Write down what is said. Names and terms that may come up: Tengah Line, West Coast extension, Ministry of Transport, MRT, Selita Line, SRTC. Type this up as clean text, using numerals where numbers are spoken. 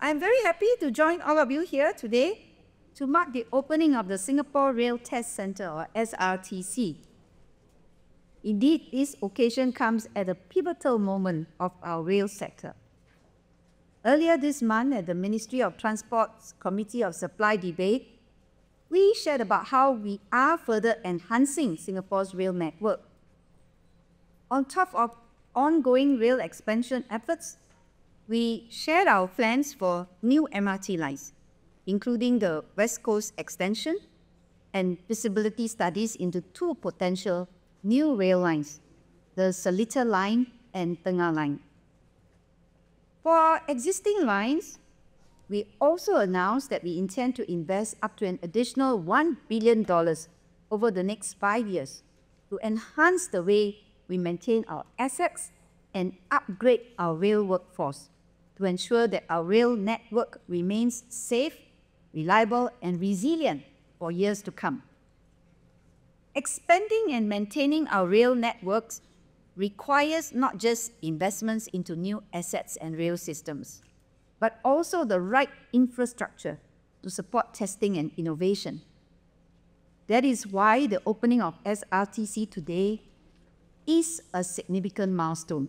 I'm very happy to join all of you here today to mark the opening of the Singapore Rail Test Centre, or SRTC. Indeed, this occasion comes at a pivotal moment of our rail sector. Earlier this month at the Ministry of Transport's Committee of Supply debate, we shared about how we are further enhancing Singapore's rail network. On top of ongoing rail expansion efforts, we shared our plans for new MRT lines, including the West Coast extension and feasibility studies into two potential new rail lines, the Selita Line and Tengah Line. For our existing lines, we also announced that we intend to invest up to an additional $1 billion over the next 5 years to enhance the way we maintain our assets and upgrade our rail workforce to ensure that our rail network remains safe, reliable, and resilient for years to come. Expanding and maintaining our rail networks requires not just investments into new assets and rail systems, but also the right infrastructure to support testing and innovation. That is why the opening of SRTC today is a significant milestone.